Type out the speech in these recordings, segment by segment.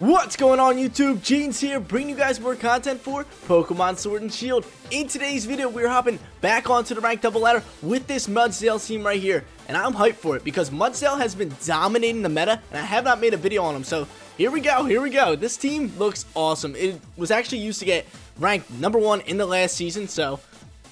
What's going on YouTube? Jeans here, bringing you guys more content for Pokemon Sword and Shield. In today's video, we're hopping back onto the ranked double ladder with this Mudsdale team right here. And I'm hyped for it because Mudsdale has been dominating the meta and I have not made a video on him. So here we go. This team looks awesome. It was actually used to get ranked #1 in the last season, so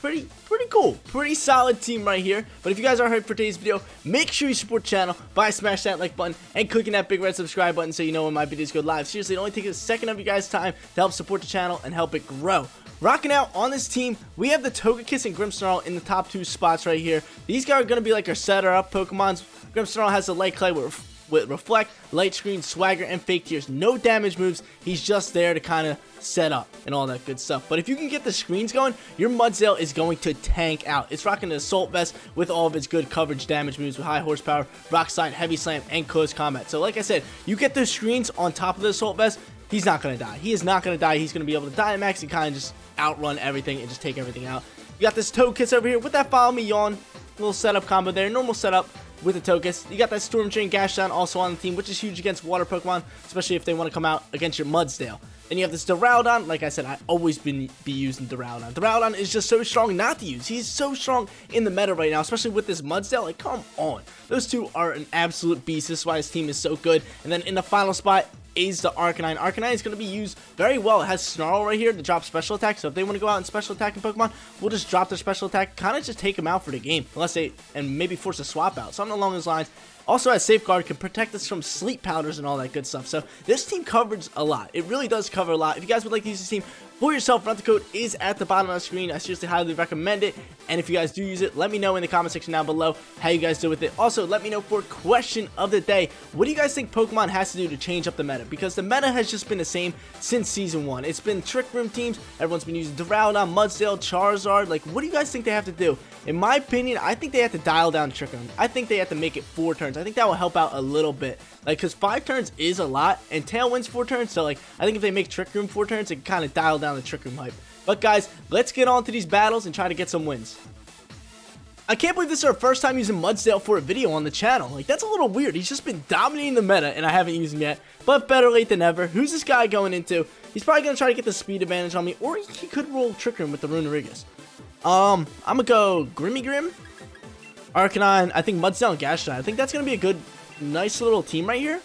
pretty cool, pretty solid team right here. But if you guys are hyped for today's video, make sure you support the channel by smashing that like button and clicking that big red subscribe button so you know when my videos go live. Seriously, it only takes a second of you guys' time to help support the channel and help it grow. Rocking out on this team, we have the Togekiss and Grimmsnarl in the top two spots right here. These guys are going to be like our setter-up Pokemons. Grimmsnarl has the Light Clay with Reflect, Light Screen, Swagger, and Fake Tears. No damage moves. He's just there to kind of set up and all that good stuff. But if you can get the screens going, your Mudsdale is going to tank out. It's rocking an Assault Vest with all of its good coverage damage moves with high horsepower, rock slide, heavy slam, and close combat. So like I said, you get those screens on top of the Assault Vest, he's not going to die. He is not going to die. He's going to be able to Dynamax and kind of just outrun everything and just take everything out. You got this Togekiss over here with that Follow Me Yawn, little setup combo there, normal setup with the Togekiss. You got that Storm Drain Gashdon also on the team, which is huge against water Pokemon, especially if they want to come out against your Mudsdale. Then you have this Duraludon. Like I said, I always be using Duraludon. Duraludon is just so strong not to use. He's so strong in the meta right now, especially with this Mudsdale. Like, come on. Those two are an absolute beast. This is why his team is so good. And then in the final spot is the Arcanine. Arcanine is going to be used very well. It has Snarl right here to drop special attack, so if they want to go out and special attack in Pokemon, we'll just drop their special attack, kind of just take them out for the game, unless they, and maybe force a swap out, something along those lines. Also has Safeguard, can protect us from sleep powders and all that good stuff. So this team covers a lot. It really does cover a lot. If you guys would like to use this team for yourself, the code is at the bottom of the screen. I seriously highly recommend it. And if you guys do use it, let me know in the comment section down below how you guys do with it. Also, let me know for question of the day, what do you guys think Pokemon has to do to change up the meta? Because the meta has just been the same since season 1. It's been Trick Room teams. Everyone's been using Duraludon, Mudsdale, Charizard. Like, what do you guys think they have to do? In my opinion, I think they have to dial down Trick Room. I think they have to make it 4 turns. I think that will help out a little bit, like, because 5 turns is a lot and Tailwind's 4 turns, so like I think if they make Trick Room 4 turns, it can kind of dial down the Trick Room hype. But guys, let's get on to these battles and try to get some wins. I can't believe this is our first time using Mudsdale for a video on the channel. Like, that's a little weird. He's just been dominating the meta and I haven't used him yet, but better late than ever. Who's this guy going into? He's probably gonna try to get the speed advantage on me, or he could roll Trick Room with the Runerigus. I'm gonna go Grimmie, Arcanine, I think Mudsdale and Gashdon. I think that's going to be a good, nice little team right here.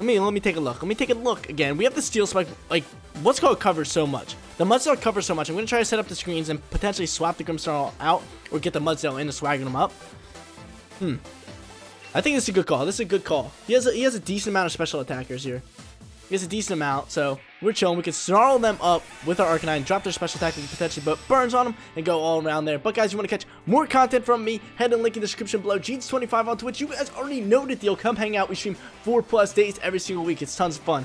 Let me take a look. Let me take a look again. We have the Steel Spike. Like, what's called covers so much. The Mudsdale covers so much. I'm going to try to set up the screens and potentially swap the Grimmsnarl out or get the Mudsdale into swagging him up. I think this is a good call. He has a decent amount of special attackers here. He has a decent amount, so we're chilling. We can snarl them up with our Arcanine, drop their special attack, and potentially put burns on them and go all around there. But guys, you want to catch more content from me, head and link in the description below. Jeans25 on Twitch. You guys already know the deal. Come hang out. We stream 4+ days every single week. It's tons of fun.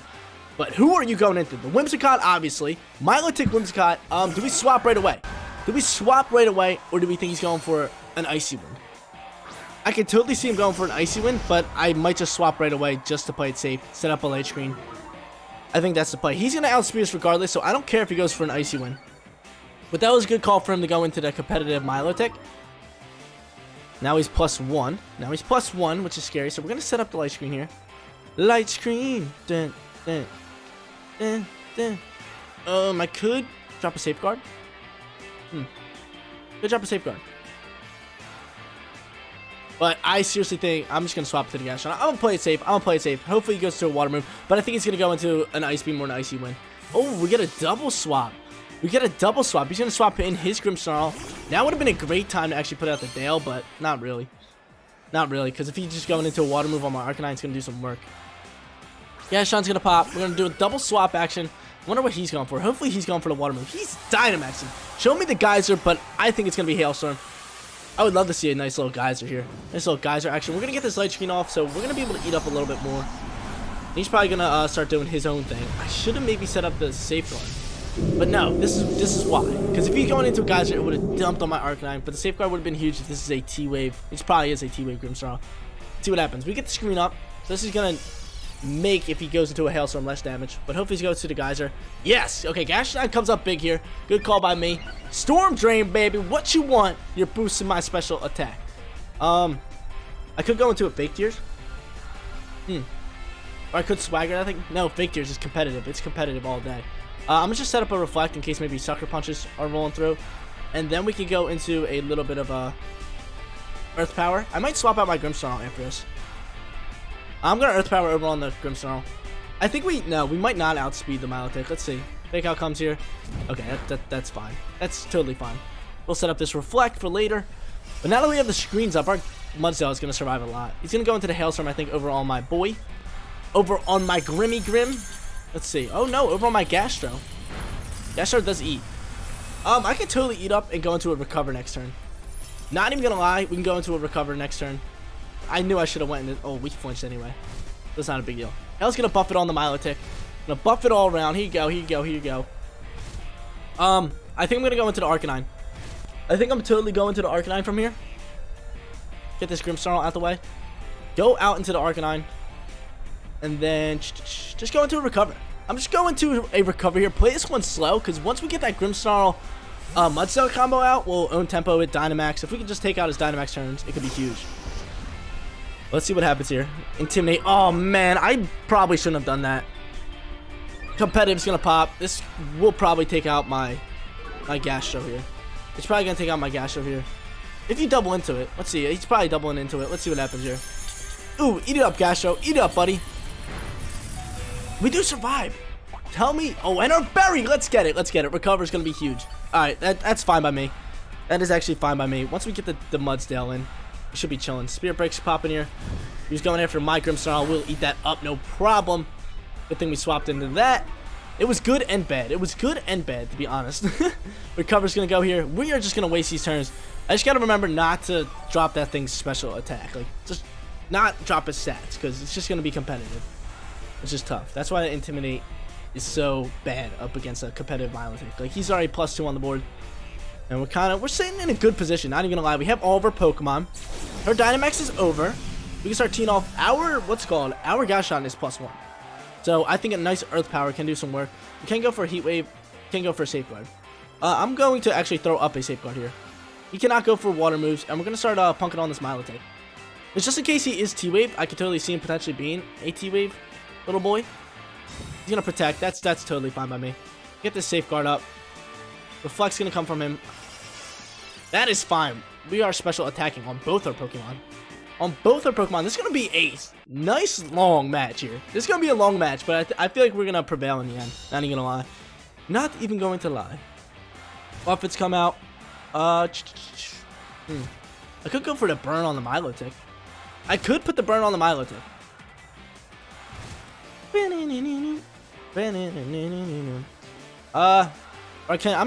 But who are you going into? The Whimsicott, obviously. Milotic Whimsicott. Do we swap right away? Or do we think he's going for an icy one? I can totally see him going for an icy win, but I might just swap right away just to play it safe. Set up a light screen. I think that's the play. He's going to outspeed us regardless, so I don't care if he goes for an icy win. But that was a good call for him to go into the competitive Milotic. Now he's +1. Which is scary. So we're going to set up the light screen here. Light screen. I could drop a Safeguard. Could drop a Safeguard. But I seriously think I'm just going to swap to the Gashdon. I'm going to play it safe. Hopefully he goes to a water move. But I think he's going to go into an Ice Beam or an Icy Wind. Oh, we get a double swap. He's going to swap in his Grimmsnarl. That would have been a great time to actually put out the Dale, but not really. Because if he's just going into a water move on my Arcanine, it's going to do some work. Gashdon's going to pop. We're going to do a double swap action. I wonder what he's going for. Hopefully he's going for the water move. He's Dynamaxing. Show me the Geyser, but I think it's going to be Hailstorm. I would love to see a nice little Geyser here. Nice little Geyser action. We're going to get this light screen off, so we're going to be able to eat up a little bit more. He's probably going to start doing his own thing. I should have maybe set up the Safeguard. But no, this is why. Because if he's going into a Geyser, it would have dumped on my Arcanine. But the Safeguard would have been huge if this is a T-Wave. Which probably is a T-Wave Grimmsnarl. See what happens. We get the screen up. So this is going to make, if he goes into a Hailstorm, less damage. But hopefully he goes to the Geyser. Yes! Okay, Gashdon comes up big here. Good call by me. Storm Drain, baby. What you want? You're boosting my special attack. I could go into a Fake Tears. Or I could swagger, I think. No, Fake Tears is competitive. It's competitive all day. I'm going to just set up a Reflect in case maybe Sucker Punches are rolling through. And then we could go into a little bit of Earth Power. I might swap out my Grimmsnarl after this. I'm going to Earth Power over on the Grimmsnarl. I think we might not outspeed the Milotic. Let's see. Fake Out comes here. Okay, that's fine. That's totally fine. We'll set up this Reflect for later. But now that we have the screens up, our Mudsdale is going to survive a lot. He's going to go into the Hailstorm, I think, over on my boy. Over on my Grimmy Grim. Let's see. Oh, no. Over on my Gastro. Gastro does eat. I could totally eat up and go into a Recover next turn. Not even going to lie. We can go into a Recover next turn. I knew I should have went in. Oh, we flinched anyway. That's not a big deal. Hell's going to buff it on the Milotic. Going to buff it all around. Here you go. Here you go. Here you go. I think I'm going to go into the Arcanine. I think I'm totally going to the Arcanine from here. Get this Grimmsnarl out the way. Go out into the Arcanine. And then just go into a Recover. I'm just going to a Recover here. Play this one slow, because once we get that Grimmsnarl Mudsdale combo out, we'll own tempo with Dynamax. If we can just take out his Dynamax turns, it could be huge. Let's see what happens here. Intimidate. Oh, man. I probably shouldn't have done that. Competitive's going to pop. This will probably take out my Gastro here. It's probably going to take out my Gastro here. If you double into it. Let's see. He's probably doubling into it. Let's see what happens here. Ooh, eat it up, Gastro. Eat it up, buddy. We do survive. Tell me. Oh, and our berry. Let's get it. Let's get it. Recover's going to be huge. All right. That's fine by me. That is actually fine by me. Once we get the Mudsdale in, we should be chilling. Spirit Break's popping here. He's going after my Grimmsnarl. We'll eat that up. No problem. Good thing we swapped into that. It was good and bad. It was good and bad, to be honest. Recover's going to go here. We are just going to waste these turns. I just got to remember not to drop that thing's special attack. Like, just not drop his stats, because it's just going to be competitive. It's just tough. That's why Intimidate is so bad up against a competitive Milotic. Like, he's already +2 on the board. And we're sitting in a good position. Not even going to lie. We have all of our Pokemon. Our Dynamax is over. We can start teeing off our, our Gashdon is +1. So I think a nice Earth Power can do some work. We can go for a Heat Wave. Can go for a Safeguard. I'm going to actually throw up a Safeguard here. He cannot go for water moves, and we're going to start punking on this Milotic. It's just in case he is T-Wave. I could totally see him potentially being a T-Wave little boy. He's going to protect. That's totally fine by me. Get this Safeguard up. Reflect's going to come from him. That is fine. We are special attacking on both our Pokemon. On both our Pokemon. This is going to be a nice long match here. This is going to be a long match, but I feel like we're going to prevail in the end. Not even going to lie. Not even going to lie. Buffets come out. I could go for the burn on the Milotic. I could put the burn on the Milotic. I'm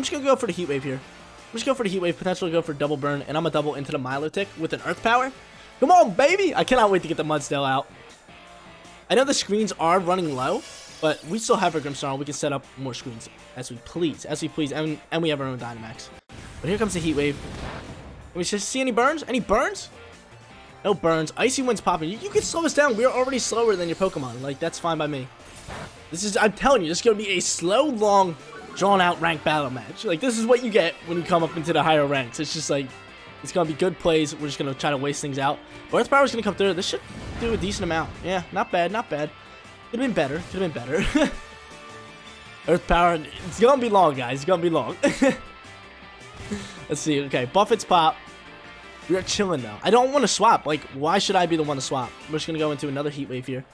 just gonna go for the Heat Wave here. I'm just gonna go for the Heat Wave, potentially go for double burn, and I'm gonna double into the Milotic with an Earth Power. Come on, baby! I cannot wait to get the Mudsdale out. I know the screens are running low, but we still have our Grimmsnarl. We can set up more screens as we please, and we have our own Dynamax. But here comes the Heat Wave. Can we just see any burns? Any burns? No burns. Icy Wind's popping. You can slow us down. We are already slower than your Pokemon. Like, that's fine by me. This is, I'm telling you, this is going to be a slow, long, drawn-out ranked battle match. Like, this is what you get when you come up into the higher ranks. It's just like, it's going to be good plays. We're just going to try to waste things out. But Earth Power's going to come through. This should do a decent amount. Yeah, not bad, not bad. Could have been better. Could have been better. Earth Power, it's going to be long, guys. It's going to be long. Let's see. Okay, Buffett's pop. We are chilling now. I don't want to swap. Like, why should I be the one to swap? We're just going to go into another Heat Wave here.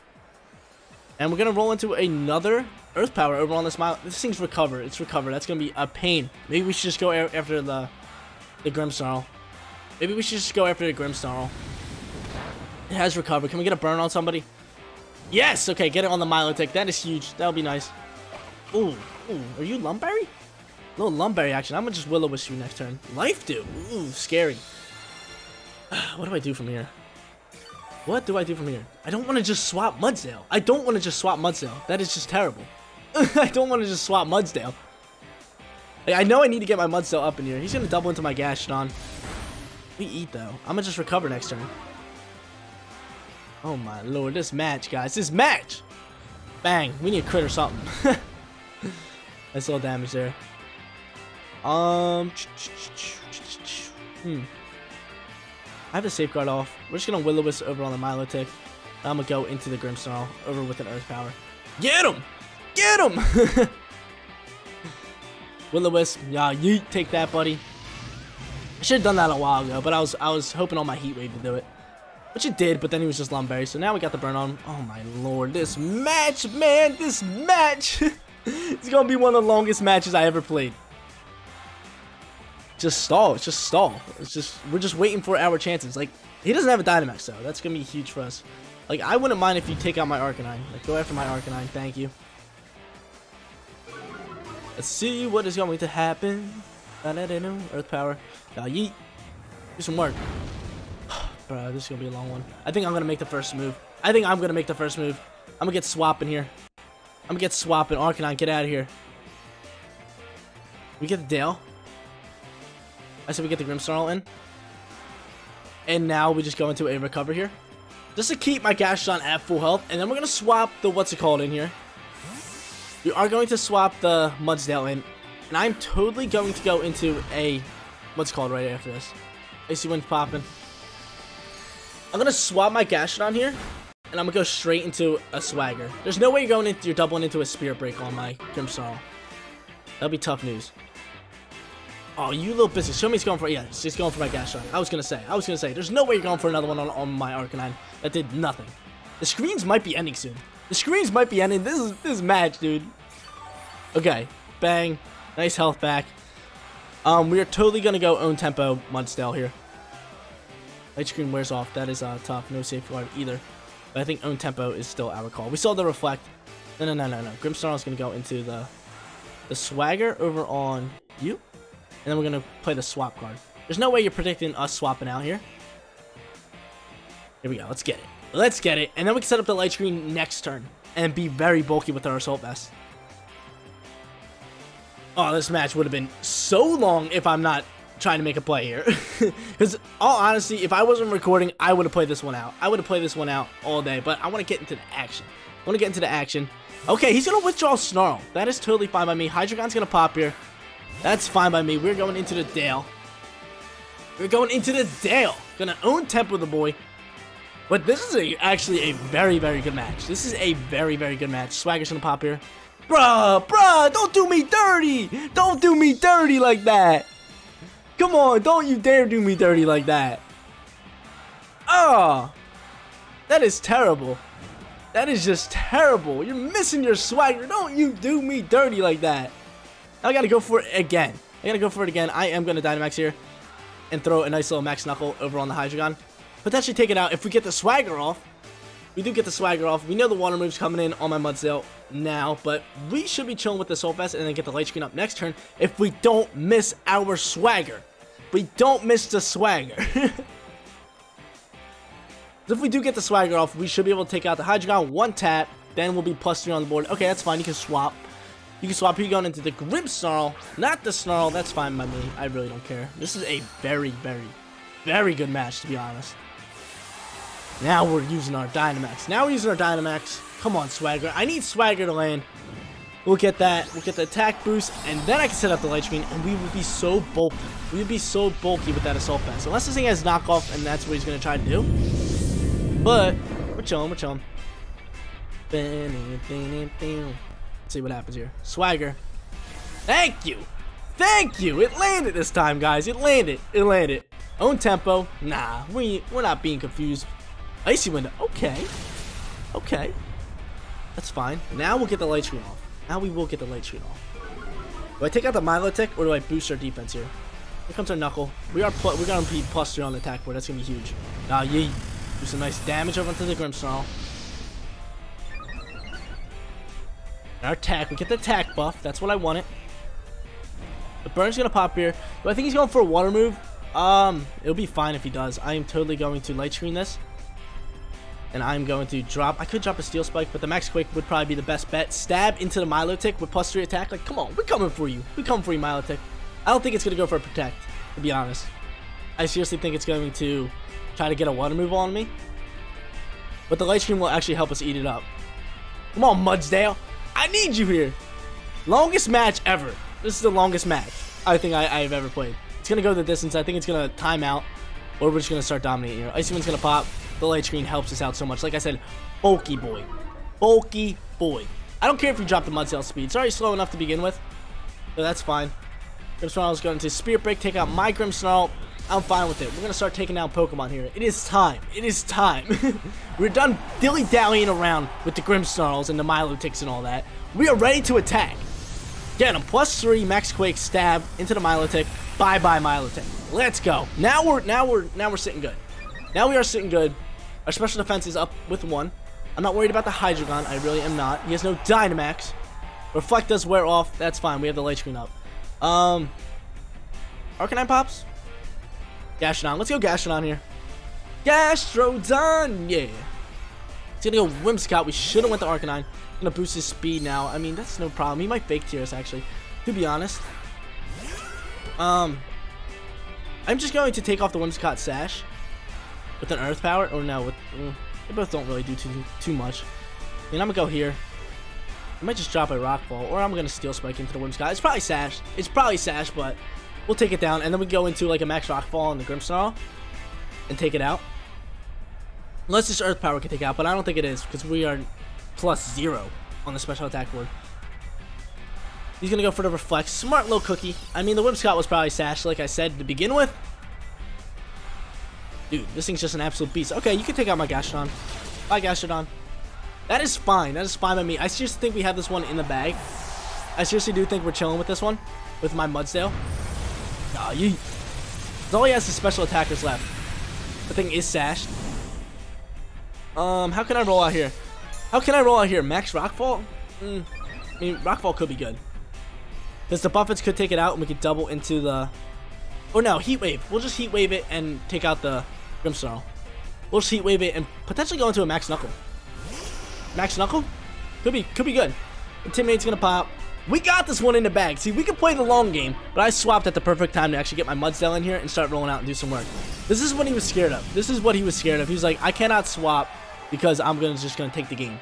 And we're going to roll into another Earth Power over on this Mile. This thing's Recover. It's Recover. That's going to be a pain. Maybe we should just go after the Grimmsnarl. Maybe we should just go after the Grimmsnarl. It has Recover. Can we get a burn on somebody? Yes! Okay, get it on the Milotic. That is huge. That'll be nice. Ooh. Ooh. Are you Lumberry? A little Lumberry action. I'm going to just Will-O-Wish you next turn. Life Dew. Ooh, scary. What do I do from here? What do I do from here? I don't want to just swap Mudsdale. I don't want to just swap Mudsdale. That is just terrible. I don't want to just swap Mudsdale. Like, I know I need to get my Mudsdale up in here. He's going to double into my Gashdon. We eat, though. I'm going to just Recover next turn. Oh, my Lord. This match, guys. This match! Bang. We need a crit or something. That's a little damage there. I have the Safeguard off. We're just going to Will-O-Wisp over on the Milotic. I'm gonna go into the Grimmsnarl over with an Earth Power. Get him! Get him! Will-O-Wisp, yeah, you take that, buddy. I should have done that a while ago, but I was hoping on my Heat Wave to do it. Which it did, but then he was just Lumberry, so now we got the burn on. Oh my lord, this match, man, this match! It's gonna be one of the longest matches I ever played. Just stall, it's just stall. It's just, we're just waiting for our chances. Like, he doesn't have a Dynamax, though. That's gonna be huge for us. Like, I wouldn't mind if you take out my Arcanine. Like, go after my Arcanine, thank you. Let's see what is going to happen. Earth Power. Now, yeet. Do some work. Bro, this is gonna be a long one. I think I'm gonna make the first move. I think I'm gonna make the first move. I'm gonna get swapping here. I'm gonna get swapping. Arcanine, get out of here. We get the Dale. I said we get the Grimmsnarl in. And now we just go into a recover here. Just to keep my Gashdon at full health. And then we're gonna swap the what's it called in here. We are going to swap the Mudsdale in. And I'm totally going to go into a what's it called right after this. AC Wind's popping. I'm gonna swap my Gashdon here. And I'm gonna go straight into a Swagger. There's no way you're going into, you're doubling into a Spirit Break on my Grimmsnarl. That'll be tough news. Oh, you little bitch. Show me he's going for it. Yeah, he's going for my Gashdon. I was gonna say, there's no way you're going for another one on my Arcanine. That did nothing. The screens might be ending soon. The screens might be ending. This is match, dude. Okay. Bang. Nice health back. We are totally gonna go own tempo Mudsdale here. Light screen wears off. That is tough. No safety guard either. But I think own tempo is still our call. We saw the reflect. No. Grimmsnarl is gonna go into the Swagger over on you. And then we're going to play the swap card. There's no way you're predicting us swapping out here. Here we go. Let's get it. Let's get it. And then we can set up the light screen next turn. And be very bulky with our Assault Vest. Oh, this match would have been so long if I'm not trying to make a play here. Because, all honesty, if I wasn't recording, I would have played this one out. I would have played this one out all day. But I want to get into the action. I want to get into the action. Okay, he's going to withdraw Snarl. That is totally fine by me. Hydreigon's going to pop here. That's fine by me. We're going into the Dale. We're going into the Dale. Gonna own tempo the boy. But this is actually a very, very good match. This is a very, very good match. Swagger's gonna pop here. Bruh, don't do me dirty. Don't do me dirty like that. Come on, don't you dare do me dirty like that. Oh, that is terrible. That is just terrible. You're missing your Swagger. Don't you do me dirty like that. I gotta go for it again. I am gonna Dynamax here and throw a nice little Max Knuckle over on the Hydreigon. Potentially take it out if we get the Swagger off. We do get the Swagger off. We know the water move's coming in on my Mudsdale now, but we should be chilling with the Assault Vest and then get the light screen up next turn if we don't miss our Swagger. We don't miss the Swagger. So if we do get the Swagger off, we should be able to take out the Hydreigon one tap, then we'll be +3 on the board. Okay, that's fine. You can swap. You can swap here going into the Grimmsnarl, not the Snarl. That's fine by me. I really don't care. This is a very, very, very good match, to be honest. Now we're using our Dynamax. Come on, Swagger. I need Swagger to land. We'll get that. We'll get the attack boost, and then I can set up the light screen, and we will be so bulky. We will be so bulky with that Assault Pass. Unless this thing has knockoff, and that's what he's going to try to do. But we're chilling. Let's see what happens here. Swagger. Thank you. It landed this time, guys. It landed. Own tempo. Nah, we're not being confused. Icy Window. Okay. That's fine. Now we'll get the light screen off. Do I take out the Milotic or do I boost our defense here? Here comes our Knuckle. We're going to be +3 on the attack board. That's going to be huge. Now, yeet. Do some nice damage over onto the Grimmsnarl. Our attack, we get the attack buff. That's what I wanted. The burn's gonna pop here. Do I think he's going for a water move? It'll be fine if he does. I am totally going to light screen this, and I'm going to drop. I could drop a steel spike, but the max quake would probably be the best bet. Stab into the Milotic with +3 attack. Like, come on, we're coming for you. We come for you, Milotic. I don't think it's gonna go for a protect. To be honest, I seriously think it's going to try to get a water move on me. But the light screen will actually help us eat it up. Come on, Mudsdale. I need you here. Longest match ever. This is the longest match I think I've ever played. It's going to go the distance. I think it's going to time out, or we're just going to start dominating here. Icy Wind's going to pop. The light screen helps us out so much. Like I said, bulky boy. Bulky boy. I don't care if you drop the Mudsdale speed. It's already slow enough to begin with. So that's fine. Grimmsnarl is going to Spirit Break, take out my Grimmsnarl. I'm fine with it. We're going to start taking down Pokemon here. It is time. It is time. We're done dilly-dallying around with the Grimmsnarls and the Milotics and all that. We are ready to attack. Get him. +3 Max Quake stab into the Milotic. Bye-bye, Milotic. Let's go. Now we're sitting good. Now we are sitting good. Our special defense is up with 1. I'm not worried about the Hydreigon. I really am not. He has no Dynamax. Reflect does wear off. That's fine. We have the light screen up. Arcanine pops. Gashdon. Let's go Gashdon here. Gastrodon! Yeah. It's gonna go Whimsicott. We should have went to Arcanine. Gonna boost his speed now. I mean, that's no problem. He might fake tears actually, to be honest. I'm just going to take off the Whimsicott sash with an Earth Power, or no, with they both don't really do too much. I mean, I'm gonna go here. I might just drop a Rock Ball, or I'm gonna Steel Spike into the Whimsicott. It's probably sash. It's probably sash, but we'll take it down, and then we go into like a Max Rock Ball on the Grimmsnarl and take it out. Unless this Earth Power can take out, but I don't think it is because we are +0 on the special attack board. He's gonna go for the Reflect. Smart little cookie. I mean, the Whimsicott was probably sashed, like I said, to begin with. Dude, this thing's just an absolute beast. Okay, you can take out my Gastrodon. Bye, Gastrodon. That is fine. That is fine by me. I seriously think we have this one in the bag. I seriously do think we're chilling with this one, with my Mudsdale. Nah, all he has is special attackers left. The thing is sashed. How can I roll out here? How can I roll out here? Max Rockfall? I mean, Rockfall could be good. Because the Buffets could take it out and we could double into the... Or no, Heat Wave. We'll just Heat Wave it and take out the Grimmsnarl. We'll just Heat Wave it and potentially go into a Max Knuckle. Max Knuckle? Could be good. Intimidate's gonna pop. We got this one in the bag. See, we can play the long game, but I swapped at the perfect time to actually get my Mudsdale in here and start rolling out and do some work. This is what he was scared of. This is what he was scared of. He was like, I cannot swap because I'm just gonna take the game.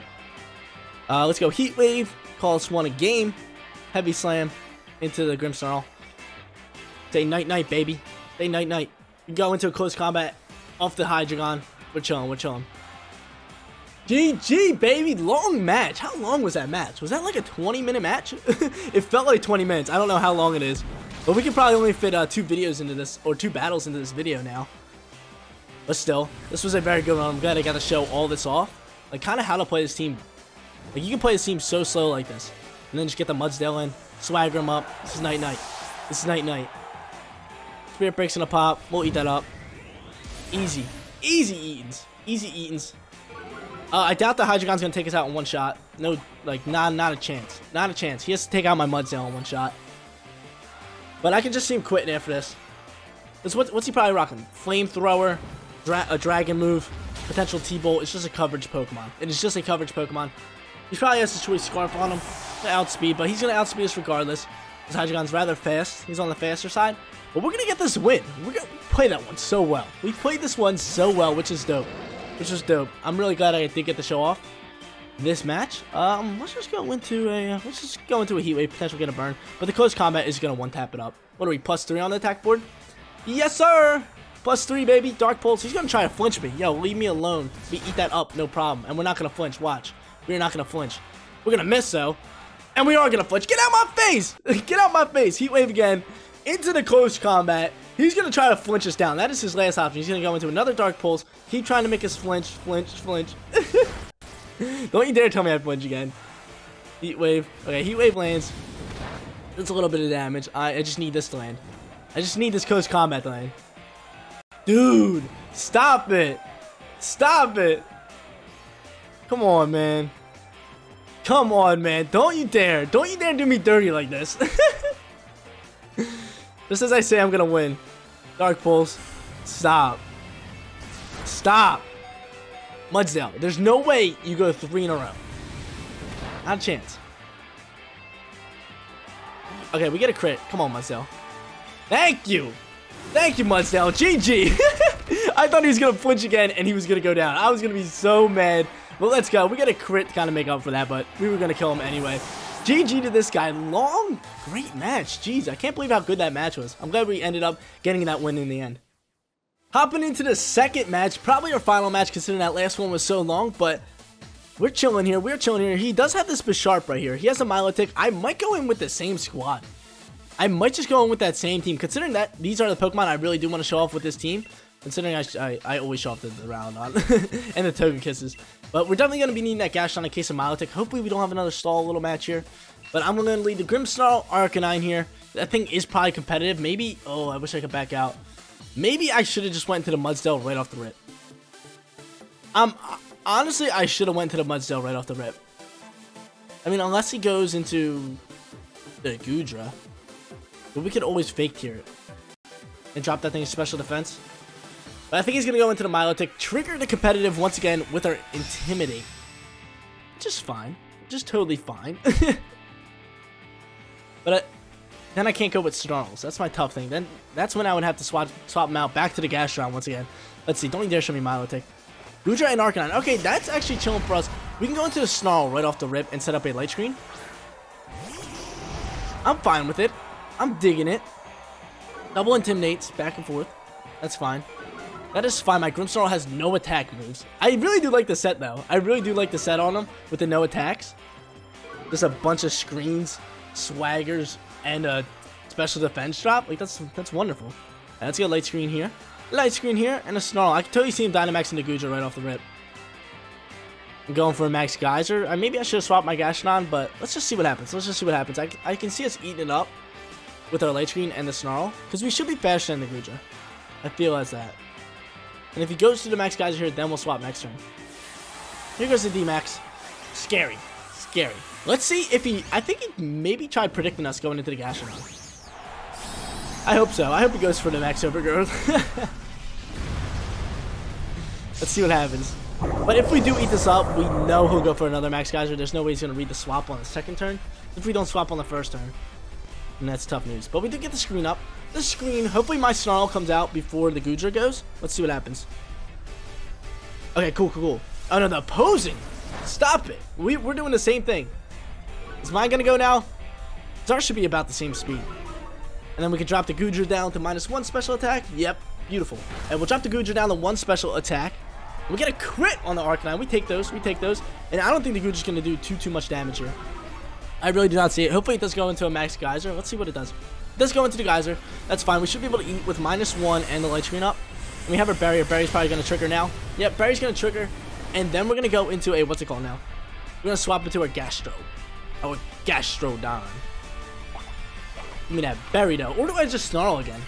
Let's go Heat Wave. Calls one a game. Heavy Slam into the Grimmsnarl. Say night-night, baby. Say night-night. We go into a close combat off the Hydreigon. We're chilling, we're chilling. GG, baby. Long match. How long was that match? Was that like a 20-minute match? It felt like 20 minutes. I don't know how long it is. But we could probably only fit 2 videos into this, or 2 battles into this video now. But still, this was a very good one. I'm glad I got to show all this off. Like, kind of how to play this team. Like, you can play this team so slow like this. And then just get the Mudsdale in. Swagger him up. This is night-night. This is night-night. Spirit Break's gonna pop. We'll eat that up. Easy. Easy eatings. Easy eatings. I doubt the Hydreigon's gonna take us out in one shot. No, like, not a chance. Not a chance. He has to take out my Mudsdale in one shot. But I can just see him quitting after this. What's he probably rocking? Flamethrower, a Dragon move, potential T-Bolt. It's just a coverage Pokemon. It is just a coverage Pokemon. He probably has the Choice Scarf on him to outspeed, but he's gonna outspeed us regardless. This Hydreigon's rather fast. He's on the faster side. But we're going to get this win. We're going to play that one so well. We played this one so well, which is dope. Which is dope. I'm really glad I did get to show off this match. Let's just go into a Heat Wave. Potentially going to burn. But the close combat is going to one-tap it up. What are we, +3 on the attack board? Yes, sir! +3, baby. Dark Pulse. He's going to try to flinch me. Yo, leave me alone. We eat that up. No problem. And we're not going to flinch. Watch. We're not going to flinch. We're going to miss, though. And we are going to flinch. Get out my face! Get out my face. Heat Wave again. Into the close combat. He's going to try to flinch us down. That is his last option. He's going to go into another Dark Pulse. Keep trying to make us flinch, flinch, flinch. Don't you dare tell me I flinch again. Heat Wave. Okay, Heat Wave lands. That's a little bit of damage. I just need this to land. I just need this close combat to land. Dude, stop it. Stop it. Come on, man. Come on, man. Don't you dare. Don't you dare do me dirty like this. Just as I say, I'm gonna win. Dark Pulse. Stop. Stop. Mudsdale. There's no way you go 3 in a row. Not a chance. Okay, we get a crit. Come on, Mudsdale. Thank you. Thank you, Mudsdale. GG. I thought he was gonna flinch again and he was gonna go down. I was gonna be so mad. But let's go. We got a crit to kind of make up for that, but we were gonna kill him anyway. GG to this guy. Long, great match. Jeez, I can't believe how good that match was. I'm glad we ended up getting that win in the end. Hopping into the second match, probably our final match considering that last one was so long, but we're chilling here, He does have this Bisharp right here. He has a Milotic. I might go in with the same squad. I might just go in with that same team, considering that these are the Pokemon I really do want to show off with this team. Considering I always show off the Duraludon and the Togekisses. But we're definitely going to be needing that Gashdon in case of Milotic. Hopefully we don't have another stall little match here. But I'm going to lead the Grimmsnarl, Arcanine here. That thing is probably competitive. Maybe, oh, I wish I could back out. Maybe I should have just went to the Mudsdale right off the rip. Honestly, I should have went to the Mudsdale right off the rip. I mean, unless he goes into the Goodra. But we could always fake tier it and drop that thing's special defense. But I think he's going to go into the Milotic, trigger the competitive once again with our Intimidate. Just fine. Just totally fine. But then I can't go with Snarls. That's my tough thing. Then that's when I would have to swap them out back to the Gashdon once again. Let's see. Don't you dare show me Milotic. Goodra and Arcanine. Okay, that's actually chilling for us. We can go into the Snarl right off the rip and set up a light screen. I'm fine with it. I'm digging it. Double Intimidates back and forth. That's fine. That is fine. My Grimmsnarl has no attack moves. I really do like the set though. I really do like the set on him with the no attacks. Just a bunch of screens, swaggers, and a special defense drop. Like that's wonderful. Right, let's get a light screen here. Light screen here and a Snarl. I can totally see him Dynamaxing the Goodra right off the rip. I'm going for a Max Geyser. Maybe I should have swapped my Gashdon, but let's just see what happens. I can see us eating it up with our light screen and the Snarl, because we should be faster than the Goodra. I feel as that. And if he goes to the Max Geyser here, then we'll swap next turn. Here goes the D-Max. Scary. Scary. Let's see if he... I think he maybe tried predicting us going into the Gashdon. I hope so. I hope he goes for the Max Overgrowth. Let's see what happens. But if we do eat this up, we know he'll go for another Max Geyser. There's no way he's going to read the swap on the second turn if we don't swap on the first turn. And that's tough news. But we do get the screen up. The screen. Hopefully my Snarl comes out before the Goodra goes. Let's see what happens. Okay, cool. Oh, no, the opposing. Stop it. We're doing the same thing. Is mine going to go now? Ours should be about the same speed. And then we can drop the Goodra down to -1 special attack. Yep. Beautiful. And we'll drop the Goodra down to 1 special attack. We get a crit on the Arcanine. We take those. And I don't think the Goodra's going to do too much damage here. I really do not see it. Hopefully it does go into a Max Geyser. Let's see what it does. It does go into the Geyser. That's fine. We should be able to eat with -1 and the light screen up. And we have our Barrier. Barry's probably going to trigger now. Yep, Barry's going to trigger. And then we're going to go into a, We're going to swap into our Gastro. Our Gastrodon. I mean that Barry though. Or do I just Snarl again?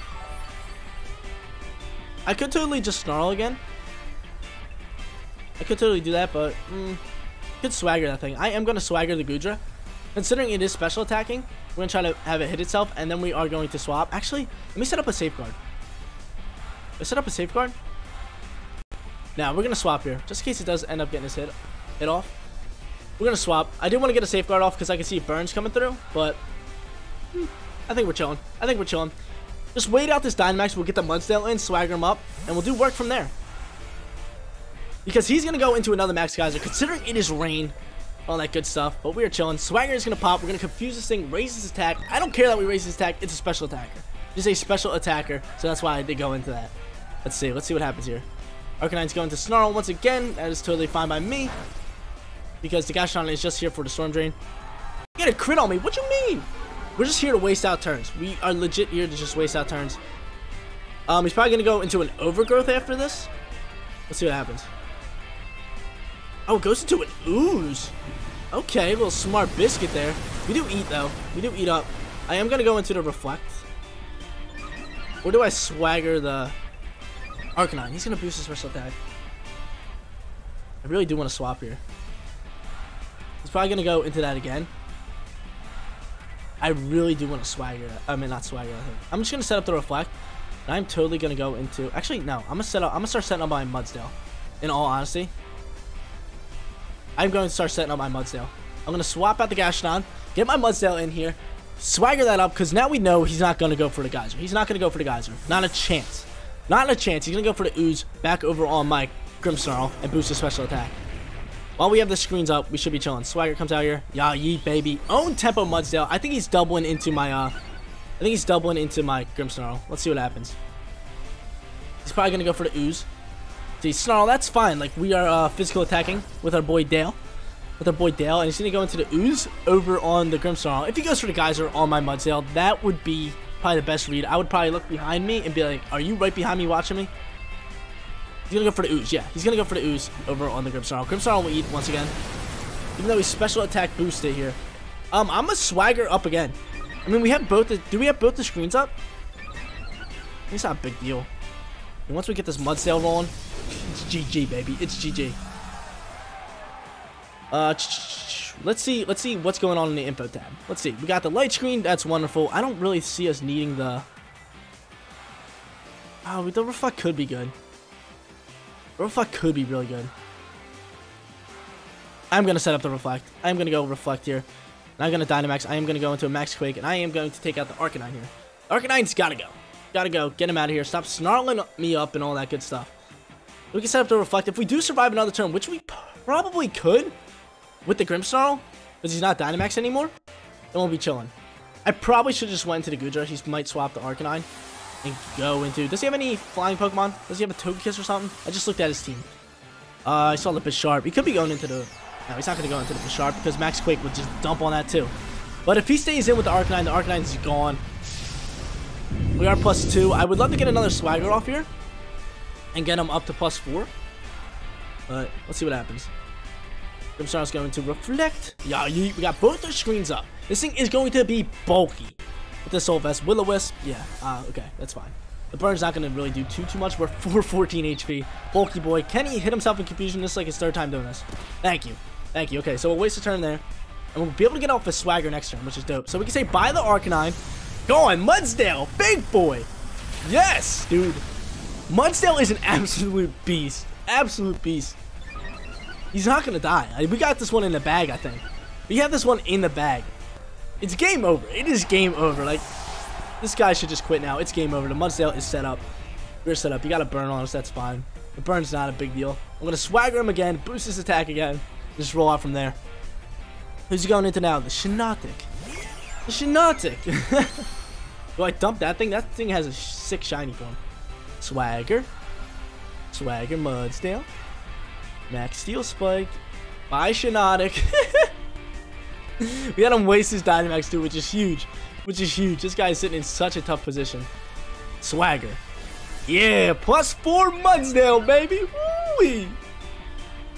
I could totally just Snarl again. I could totally do that, but... could Swagger that thing. I am going to Swagger the Goodra. Considering it is special attacking, we're going to try to have it hit itself, and then we are going to swap. Actually, let me set up a safeguard. Let's set up a safeguard. Now, we're going to swap here, just in case it does end up getting us hit off. We're going to swap. I do want to get a safeguard off because I can see burns coming through, but I think we're chilling. Just wait out this Dynamax. We'll get the Mudsdale in, swagger him up, and we'll do work from there. Because he's going to go into another Max Geyser, considering it is rain. All that good stuff, but we are chilling. Swagger is going to pop. We're going to confuse this thing, raise his attack. I don't care that we raise his attack. It's a special attacker. Just a special attacker, so that's why I did go into that. Let's see what happens here. Arcanine's going to Snarl once again. That is totally fine by me, because the Gashdon is just here for the Storm Drain. Get a crit on me. What you mean? We're just here to waste out turns. We are legit here to just waste out turns. He's probably going to go into an Overgrowth after this. Let's see what happens. Oh, it goes into an Ooze. Okay, a little smart biscuit there. We do eat, though. We do eat up. I am going to go into the Reflect. Or do I swagger the Arcanine? He's going to boost his special attack. I really do want to swap here. He's probably going to go into that again. I really do want to swagger. I mean, not swagger. I'm just going to set up the Reflect. And I'm totally going to go into... Actually, no. I'm going to start setting up my Mudsdale. In all honesty. I'm going to start setting up my Mudsdale. I'm going to swap out the Gashdon, get my Mudsdale in here, swagger that up, because now we know he's not going to go for the Geyser. Not a chance. He's going to go for the Ooze back over on my Grimmsnarl and boost his special attack. While we have the screens up, we should be chilling. Swagger comes out here. Yah yee, baby. Own tempo Mudsdale. I think he's doubling into my Grimmsnarl. Let's see what happens. He's probably going to go for the ooze. See, Snarl, that's fine. Like, we are physical attacking with our boy Dale. And he's going to go into the ooze over on the Grimmsnarl. If he goes for the geyser on my Mudsdale, that would be probably the best read. I would probably look behind me and be like, are you right behind me watching me? He's going to go for the ooze. Yeah, he's going to go for the ooze over on the Grimmsnarl. Grimmsnarl will eat once again. Even though he's special attack boosted here. I'm going to swagger up again. I mean, we have both the... Do we have both the screens up? It's not a big deal. And once we get this Mudsdale rolling, it's GG, baby. It's GG. Let's see what's going on in the info tab. Let's see. We got the light screen. That's wonderful. I don't really see us needing the... Oh, the Reflect could be good. The Reflect could be really good. I'm going to set up the Reflect. I'm going to go Reflect here. And I'm going to Dynamax. I am going to go into a Max Quake. And I am going to take out the Arcanine here. Arcanine's got to go. Get him out of here. Stop snarling me up and all that good stuff. We can set up the Reflect. If we do survive another turn, which we probably could with the Grimmsnarl, because he's not Dynamax anymore, then we'll be chilling. I probably should just went into the Goodra. He might swap the Arcanine and go into... Does he have any flying Pokemon? Does he have a Togekiss or something? I just looked at his team. I saw the Bisharp. He could be going into the... No, he's not going to go into the Bisharp because Max Quake would just dump on that too. But if he stays in with the Arcanine's gone. We are +2. I would love to get another swagger off here and get him up to +4. But let's see what happens. Grimmsnarl's going to Reflect. Yeah, we got both our screens up. This thing is going to be bulky. With the Soul Vest, Will-O-Wisp. Yeah, okay, that's fine. The burn's not going to really do too much. We're 414 HP. Bulky boy. Can he hit himself in confusion? This is like his third time doing this. Thank you. Thank you. Okay, so we'll waste a turn there. And we'll be able to get off his swagger next turn, which is dope. So we can say buy the Arcanine. Going Mudsdale, big boy. Yes, dude. Mudsdale is an absolute beast. Absolute beast. He's not gonna die. We got this one in the bag, I think. We have this one in the bag. It's game over. It is game over. Like, this guy should just quit now. It's game over. The Mudsdale is set up. We're set up. You got a burn on us. That's fine. The burn's not a big deal. I'm gonna swagger him again. Boost his attack again. Just roll out from there. Who's he going into now? The Shinotic. The Shinotic. Do I dump that thing? That thing has a sick shiny form. Swagger. Swagger Mudsdale. Max Steel Spike. Bye Shinotic. We had him waste his Dynamax too, which is huge. Which is huge. This guy is sitting in such a tough position. Swagger. Yeah, +4 Mudsdale, baby. Woo-wee.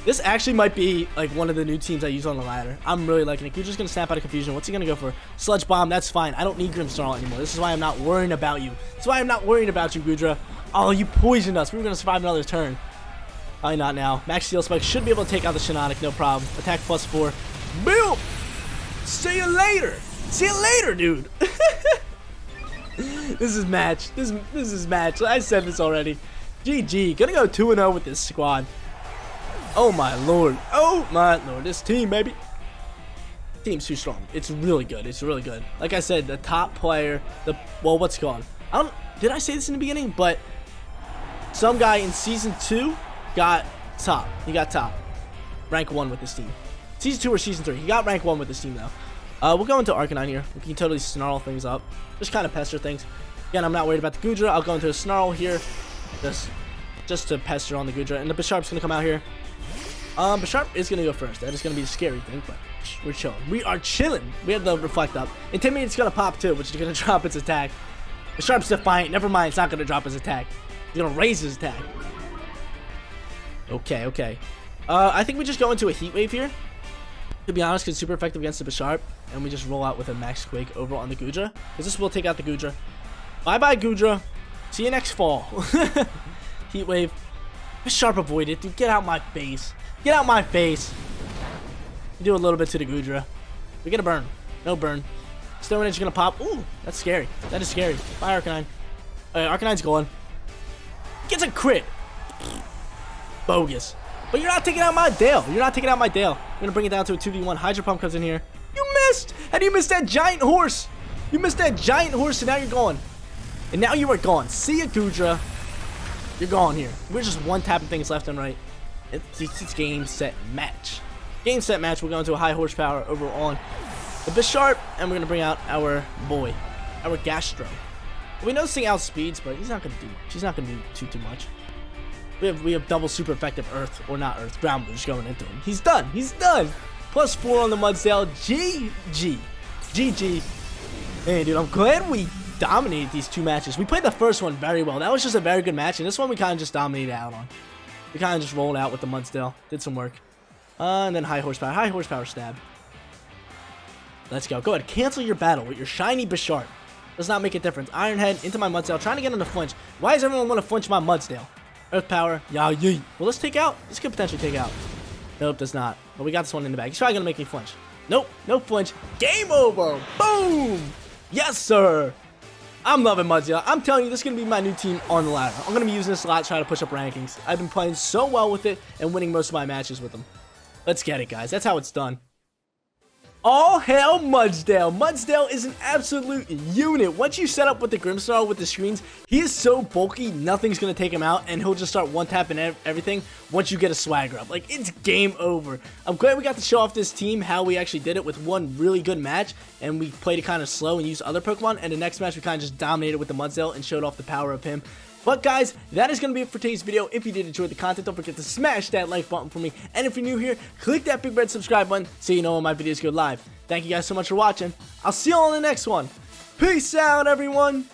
This actually might be, like, one of the new teams I use on the ladder. I'm really liking it. You're just going to snap out of confusion. What's he going to go for? Sludge Bomb. That's fine. I don't need Grimmsnarl anymore. This is why I'm not worrying about you. That's why I'm not worrying about you, Goodra. Oh, you poisoned us. We were going to survive another turn. Probably not now. Max Steel Spike should be able to take out the Shinotic. No problem. Attack +4. Boom! See you later. See you later, dude. This is match. This is match. I said this already. GG. Going to go 2-0 with this squad. Oh my lord. Oh my lord. This team, baby. Team's too strong. It's really good. It's really good. Like I said, the top player, the... Well, what's gone? Did I say this in the beginning? But some guy in Season 2 got top. He got top. Rank 1 with this team. Season 2 or Season 3. He got rank 1 with this team, though. We'll go into Arcanine here. We can totally snarl things up. Just kind of pester things. Again, I'm not worried about the Goodra. I'll go into a Snarl here. Just to pester on the Goodra. And the Bisharp's going to come out here. Bisharp is going to go first. That is going to be a scary thing, but we're chilling. We are chilling. We have the Reflect up. Intimidate's going to pop too, which is going to drop its attack. Bisharp's Defiant. Never mind. It's not going to drop his attack. He's going to raise his attack. Okay, okay. I think we just go into a Heat Wave here. To be honest, it's super effective against the Bisharp. And we just roll out with a Max Quake over on the Goodra. Because this will take out the Goodra. Bye-bye, Goodra. See you next fall. Heat Wave. Bisharp avoided. Dude, get out my face. Get out my face. We do a little bit to the Goodra. We get a burn. No burn. Stone Edge is going to pop. Ooh, that's scary. That is scary. Bye, Arcanine. Alright, Arcanine's going. Gets a crit. Bogus. But you're not taking out my Dale. You're not taking out my Dale. I'm going to bring it down to a 2v1. Hydro Pump comes in here. You missed. How do you miss that giant horse? You missed that giant horse, and now you're gone. And now you are gone. See ya, Goodra. You're gone here. We're just one-tapping things left and right. It's game, set, match. Game, set, match. We're going to a high horsepower over on the Bisharp, and we're going to bring out our boy, our Gashdon. We know this thing outspeeds, but he's not gonna do much. He's not gonna do too much. We have double super effective Earth, or not Earth, Ground Boost going into him. He's done. He's done. Plus 4 on the Mudsdale. GG. GG. Hey, dude, I'm glad we dominated these two matches. We played the first one very well. That was just a very good match, and this one we kind of just dominated out on. We kind of just rolled out with the Mudsdale. Did some work. And then high horsepower. High horsepower stab. Let's go. Go ahead. Cancel your battle with your shiny Bisharp. Does not make a difference. Iron Head into my Mudsdale. Trying to get him to flinch. Why does everyone want to flinch my Mudsdale? Earth Power. Yeah, yeah. Well, let's take out. This could potentially take out. Nope, does not. But we got this one in the bag. He's probably going to make me flinch. Nope. No flinch. Game over. Boom. Yes, sir. I'm loving Mudsdale. I'm telling you, this is going to be my new team on the ladder. I'm going to be using this a lot to try to push up rankings. I've been playing so well with it and winning most of my matches with them. Let's get it, guys. That's how it's done. All hail Mudsdale. Mudsdale is an absolute unit. Once you set up with the Grimmsnarl with the screens, he is so bulky, nothing's going to take him out, and he'll just start one-tapping everything once you get a swagger up. Like, it's game over. I'm glad we got to show off this team, how we actually did it with one really good match, and we played it kind of slow and used other Pokemon, and the next match we kind of just dominated with the Mudsdale and showed off the power of him. But guys, that is going to be it for today's video. If you did enjoy the content, don't forget to smash that like button for me. And if you're new here, click that big red subscribe button so you know when my videos go live. Thank you guys so much for watching. I'll see you all in the next one. Peace out, everyone.